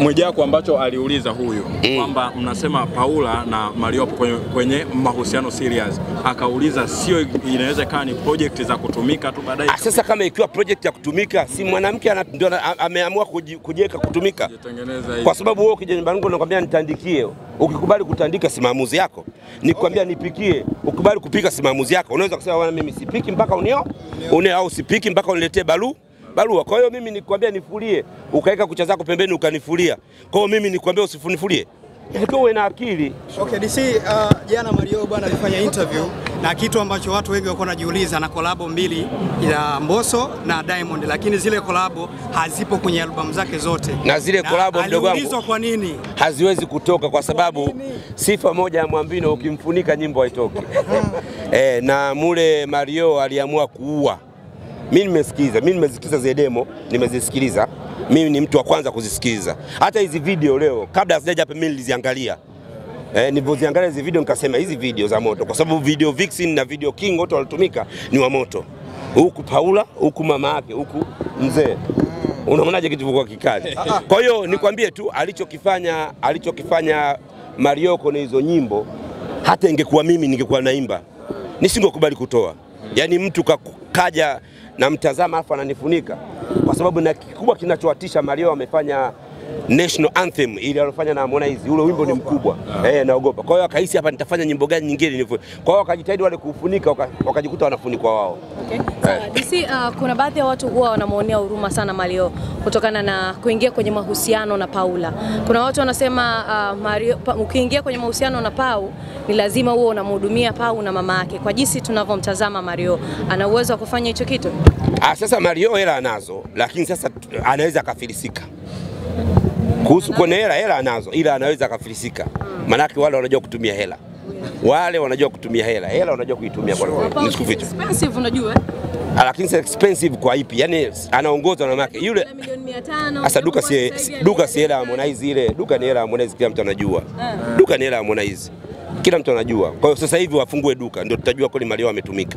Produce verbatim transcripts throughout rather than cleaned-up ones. Mwijaku ambacho aliuliza huyu mm. kwamba mnasema Paula na Mario kwenye, kwenye mahusiano serious, akauliza sio inaweza kaa ni project za kutumika tu baadaye. Sasa kama ikiwa project ya kutumika, si mwanamke ndio ameamua kujiweka kutumika, kwa sababu wewe ukija nyumbani kwangu unakwambia nitandikie, ukikubali kutandika si maamuzi yako, nikwambia okay, nipikie, ukubali kupika si maamuzi yako. Unaweza kusema bwana mimi sipiki mpaka unio une au sipiki mpaka uniletee balu barua. Kwa hiyo mimi nikwambia nifulie, ukaeka kucha zako pembeni ukanifulia. Kwa hiyo mimi nikwambia usifunifulie. Hivyo uwe na akili. Okay, D C jana uh, Mario bwana alifanya interview na kitu ambacho watu wengi wako wanajiuliza, na kolabo mbili ya Mbosso na Diamond, lakini zile kolabo hazipo kwenye albamu zake zote. Na zile kolabo mdogo wangu hizo kwa nini? Haziwezi kutoka kwa sababu sifa moja ya Mwambino, ukimfunika nyimbo haitoki. eh na mule Mario aliamua kuua. Mimi nimesikiza, mimi nimezikiza zile demo, nimezisikiliza. Mimi ni mtu wa kwanza kuzisikiliza. Hata hizi video leo kabla hazijaja hapa mimi niliziangalia. Eh nilipoziangalia hizi video nikasema hizi video za moto, kwa sababu video Vixen na video King wote walitumika ni wa moto. Huku Paula, huku mama yake, huku mzee. Unaonaje kitu kwa kikali? Kwa hiyo nikwambie tu alichokifanya, alichokifanya Mario kwenye hizo nyimbo, hata ingekuwa mimi ningekuwa naimba, nisingekubali kutoa. Yaani mtu kaja na mtazama afa ananifunika, kwa sababu na kikubwa kinachoatisha Mario amefanya national anthem ili alofanya na Harmonize, ule wimbo ni mkubwa eh yeah. Naogopa, kwa hiyo akahisi hapa nitafanya nyimbo gani nyingine nifue, kwa hiyo akajitahidi wale kufunika wakajikuta wanafunikwa wao. Okay, so, yeah. Uh, kuna baadhi ya watu huwa wanamuonea huruma sana Mario kutokana na kuingia kwenye mahusiano na Paula. Kuna watu wanasema uh, Mario pa, ukiingia kwenye mahusiano na Pau ni lazima uwe unamhudumia Pau na mama yake. Kwa jinsi tunavyomtazama Mario, ana uwezo wa kufanya hicho kitu? Ah, sasa Mario hela anazo, lakini sasa anaweza akafilisika. Kuhusu kwenye hela, hela anazo, ila anaweza akafilisika. Manake wale wanajua kutumia hela. Wale wanajua kutumia hela, hela wanajua kuitumia kwa kweli. Ni sikuficha. Expensive unajua eh? Lakini si expensive kwa ipi? Yaani anaongozwa na mama yake. Yule milioni mia tano. Sasa duka si duka si hela Harmonize ile. Duka ni hela Harmonize, kila mtu anajua. Duka ni hela Harmonize. Kila mtu anajua. Kwa hiyo sasa hivi wafungue duka ndio tutajua kweli Mario ametumika.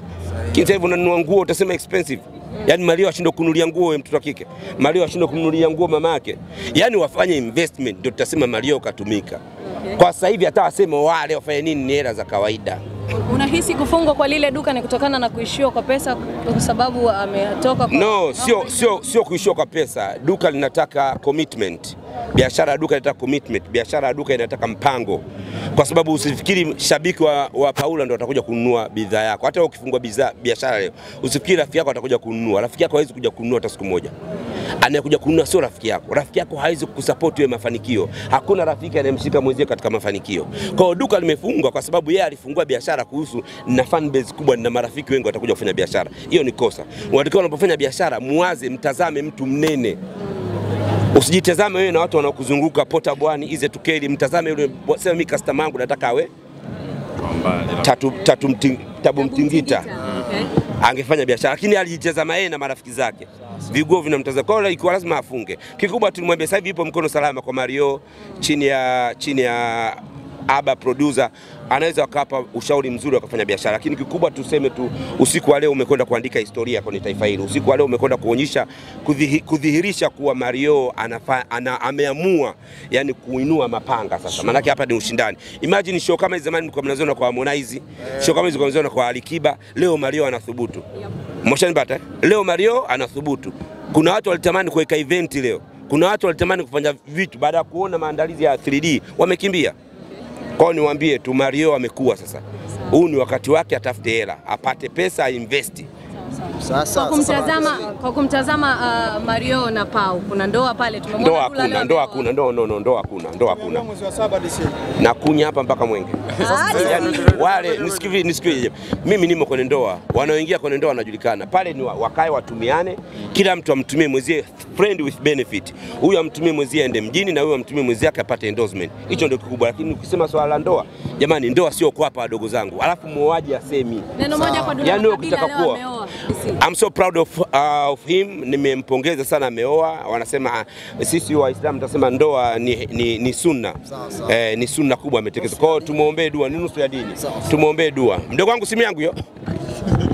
Kinza hivi unanunua nguo utasema expensive. Yaani Mario ashindwe kununulia nguo mtoto kike. Mario ashindwe kumnunulia nguo mama yake. Yaani wafanye investment ndio tutasema Mario katumika. Okay. Kwa sasa hivi hata wasema wale wafanye nini ni hela za kawaida. Unahisi kufungwa kwa lile duka ni kutokana na kuishiwa kwa pesa kwa sababu ametoka kwa... No, sio sio sio kuishiwa kwa pesa. Duka linataka commitment. Biashara ya duka inataka commitment. Biashara ya duka inataka mpango. Kwa sababu usifikiri shabiki wa, wa Paula ndio atakuja kununua bidhaa yako. Hata ukifungua bidhaa biashara leo, usifikiri rafiki yako atakuja kununua. Rafiki yako hawezi kuja kununua hata siku moja. Anayekuja kununua sio rafiki yako. Rafiki yako hawezi kukusupport wewe mafanikio. Hakuna rafiki anayemshika mwenzie katika mafanikio. Kwa hiyo duka limefungwa kwa sababu yeye alifungua biashara kuhusu na fan base kubwa na marafiki wengi watakuja kufanya biashara. Hiyo ni kosa. Watakuwa wanapofanya biashara muwaze, mtazame mtu mnene. Usijitazame wewe na watu wanaokuzunguka, pota bwani, ize tukeli, mtazame yule. Sema mimi customer wangu nataka awe tatu tatu mting, tabu mtingita. Okay. Angefanya biashara, lakini alijitazama yeye na marafiki zake. Viguo vinamtazama, kwa hiyo iko lazima afunge. Kikubwa tulimwambia sasa hivi ipo mkono salama kwa Mario chini ya chini ya Aba producer, anaweza akapa ushauri mzuri akafanya biashara. Lakini kikubwa tuseme tu, usiku wa leo umekwenda kuandika historia kwenye taifa hili. Usiku wa leo umekwenda kuonyesha kudhihirisha kuwa Mario anafa, ana, ameamua yani kuinua mapanga sasa. Maana hapa ni ushindani. Imagine show kama hizo zamani mko mnaziona kwa Harmonize, show kama hizo mko mnaziona kwa Alikiba, leo Mario anathubutu. Mshanipata? Leo Mario anathubutu. Kuna watu walitamani kuweka event leo. Kuna watu walitamani kufanya vitu baada ya kuona maandalizi ya three D, wamekimbia. Kwa niwaambie tu Mario amekuwa sasa. Huu ni wakati wake atafute hela, apate pesa investi. Sasa kwa kumtazama kwa kumtazama uh, Mario na Pau, kuna ndoa pale tumemwona ndoa kuna leo, ndoa kuna ndoa no no ndoa kuna ndoa kuna mwezi wa saba Disemba na kunya hapa mpaka Mwenge. Yaani wale nisikivi nisikivi mimi nimo kwenye ndoa, wanaoingia kwenye ndoa wanajulikana. Pale ni wakae watumiane, kila mtu amtumie mwezie friend with benefit. Huyu amtumie mwezie aende mjini na huyu amtumie mwezie akapate endorsement. Hicho ndio kikubwa, lakini ukisema swala la ndoa, jamani ndoa sio kwa hapa wadogo zangu. Alafu muoaji asemi. Neno moja kwa dunia. Yaani ukitaka kuoa. I'm so proud of, uh, of him. Nimempongeza sana ameoa. Wanasema uh, sisi Waislamu tunasema ndoa ni ni, ni sunna. Eh, ni sunna kubwa ametekeleza. Kwa hiyo tumuombe dua, ni nusu ya dini. Tumuombe dua. Mdogo wangu simu yangu hiyo.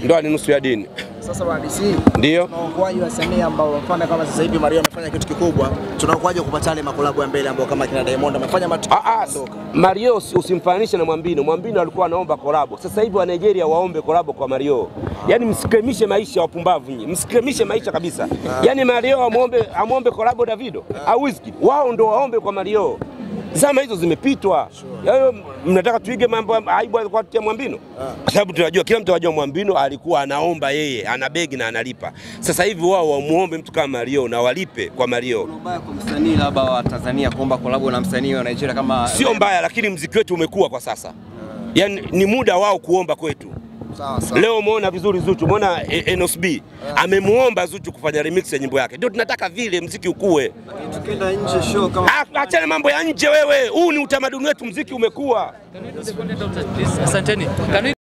Ndoa ni nusu ya dini. sasa walisi ndio tunaokuaje wasamee ambao wafanya kama sasa hivi Mario amefanya kitu kikubwa, tunaokuaje kupata ile makolabu ya mbele ambao kama kina Diamond amefanya matukio. Ah ah, Mario usimfananishe na Mwambino. Mwambino alikuwa anaomba kolabo, sasa hivi wa Nigeria waombe kolabo kwa Mario. Yaani msikemishe maisha wapumbavu nyinyi, msikemishe maisha kabisa. Yaani Mario amuombe amuombe kolabo Davido au Wizkid, wao ndio waombe kwa Mario. Zama hizo zimepitwa. Yaani mnataka tuige mambo aibu kwa kutia Mwambino? Kwa sababu tunajua kila mtu anajua Mwambino alikuwa anaomba yeye, anabegi na analipa. Sasa hivi wao wamuombe mtu kama Mario na walipe kwa Mario. Kuna ubaya kwa msanii labda wa Tanzania kuomba collab na msanii wa Nigeria kama sio mbaya, lakini muziki wetu umekuwa kwa sasa. Yaani ni muda wao kuomba kwetu. Sawa sawa. Leo umeona vizuri Zuchu, umeona Enos B amemuomba Zuchu kufanya remix ya nyimbo yake. Ndio tunataka vile muziki ukue. Tukienda nje show kama achana mambo ya nje wewe. Huu ni utamaduni wetu, muziki umekuwa. Asanteni.